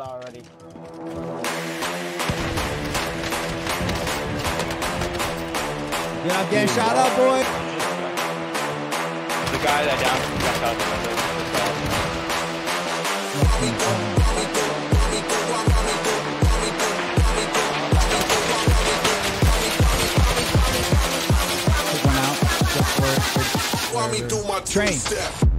already. You're not getting shot up, boy. The guy that down. Train.